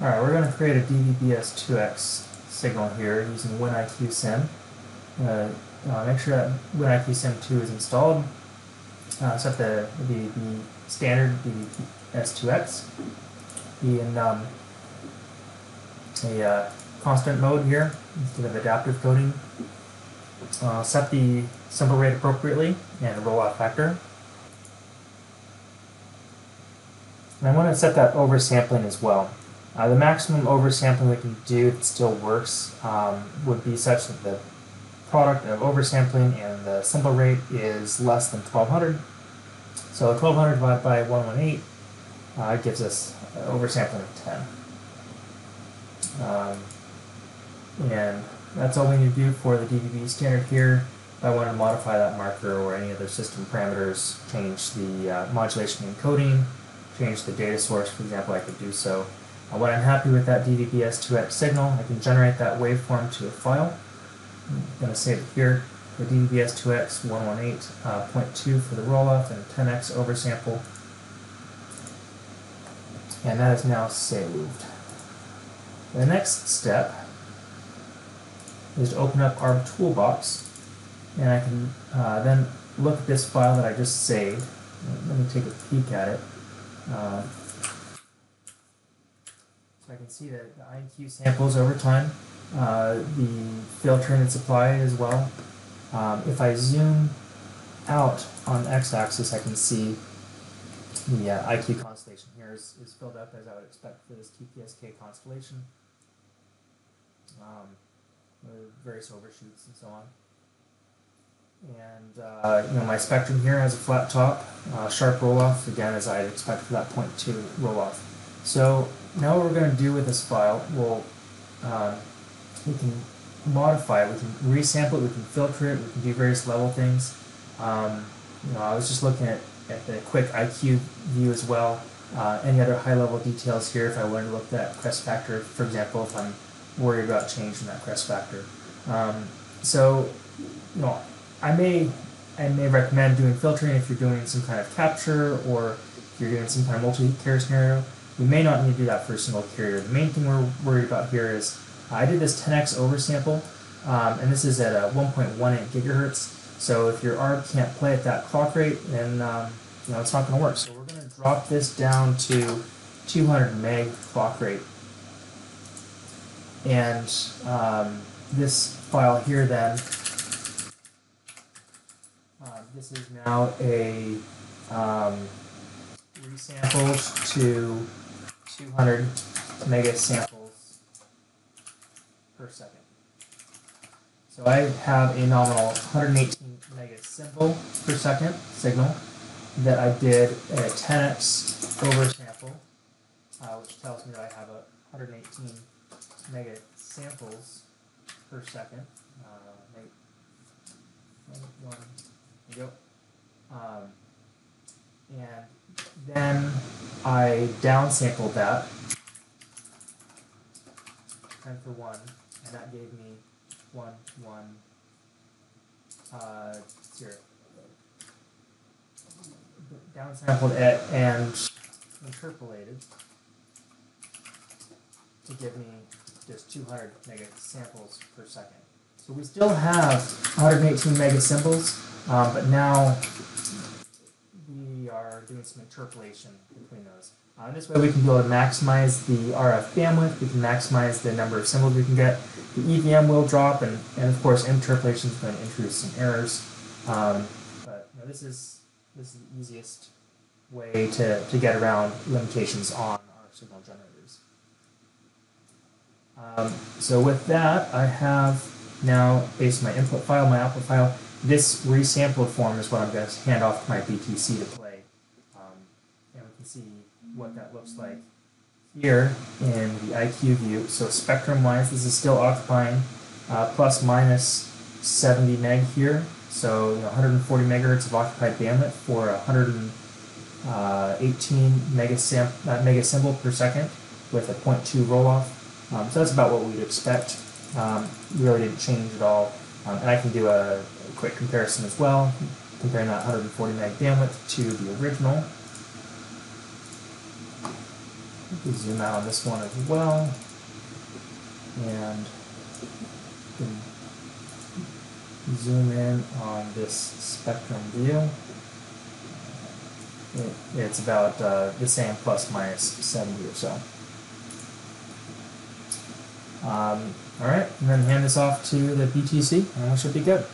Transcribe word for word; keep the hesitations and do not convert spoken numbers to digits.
Alright, we're going to create a D V B S two X signal here using WinIQSim. Uh, uh, make sure that WinIQSim two is installed. Uh, set the, the, the standard D V B S two X. Be in um, a uh, constant mode here instead of adaptive coding. Uh, set the sample rate appropriately and rollout factor. And I want to set that oversampling as well. Uh, the maximum oversampling we can do that still works um, would be such that the product of oversampling and the sample rate is less than twelve hundred. So twelve hundred divided by one eighteen uh, gives us an oversampling of ten. Um, and that's all we need to do for the D V B standard here. If I want to modify that marker or any other system parameters, change the uh, modulation encoding, change the data source, for example, I could do so. Uh, when I'm happy with that D V B S two X signal, I can generate that waveform to a file. I'm going to save it here for D V B S two X one eighteen point two uh, for the rolloff and ten X oversample. And that is now saved. The next step is to open up our toolbox, and I can uh, then look at this file that I just saved. Let me take a peek at it. Uh, I can see that the I Q samples over time, uh, the filtering and supply as well. Um, if I zoom out on the x-axis, I can see the uh, I Q constellation here is, is filled up as I would expect for this Q P S K constellation, um, with various overshoots and so on. And uh, you know, my spectrum here has a flat top, uh, sharp roll-off, again as I'd expect for that point two roll-off. So now what we're going to do with this file, we'll, uh, we can modify it, we can resample it, we can filter it, we can do various level things. Um, you know, I was just looking at, at the quick I Q view as well. Uh, any other high-level details here if I wanted to look at crest factor, for example, if I'm worried about changing that crest factor. Um, so, you know, I may, I may recommend doing filtering if you're doing some kind of capture or if you're doing some kind of multi-carrier scenario. We may not need to do that for a single carrier. The main thing we're worried about here is I did this ten X oversample, um, and this is at a one point one eight gigahertz. So if your A R B can't play at that clock rate, then um, you know, it's not going to work. So we're going to drop this down to two hundred meg clock rate, and um, this file here then. This is now a um, resampled to two hundred mega samples per second. So I have a nominal one hundred eighteen mega sample per second signal that I did a ten X oversample, uh, which tells me that I have a one hundred eighteen mega samples per second. Uh, one, Yep. Um, and then I downsampled that ten for one, and that gave me one, one, zero. Downsampled it and interpolated to give me just two hundred mega samples per second. So we still have one hundred eighteen mega samples. Um, but now we are doing some interpolation between those. Uh, this way we can be able to maximize the R F bandwidth, we can maximize the number of symbols we can get. The E V M will drop, and, and of course interpolation is going to introduce some errors. Um, but you know, this, is, this is the easiest way to, to get around limitations on our signal generators. Um, so with that, I have now, based on my input file, my output file, this resampled form is what I'm going to hand off to my B T C to play, um, and we can see what that looks like here in the I Q view. So spectrum-wise, this is still occupying uh, plus minus seventy meg here, so you know, one hundred forty megahertz of occupied bandwidth for one hundred eighteen mega sam uh, mega symbol per second with a point two roll-off. Um, so that's about what we'd expect. Um, really didn't change at all, um, and I can do a quick comparison as well, comparing that one hundred forty meg bandwidth to the original. You can zoom out on this one as well, and you can zoom in on this spectrum view. It, it's about uh, the same plus minus seventy or so. Um, Alright, and then hand this off to the B T C and it should be good.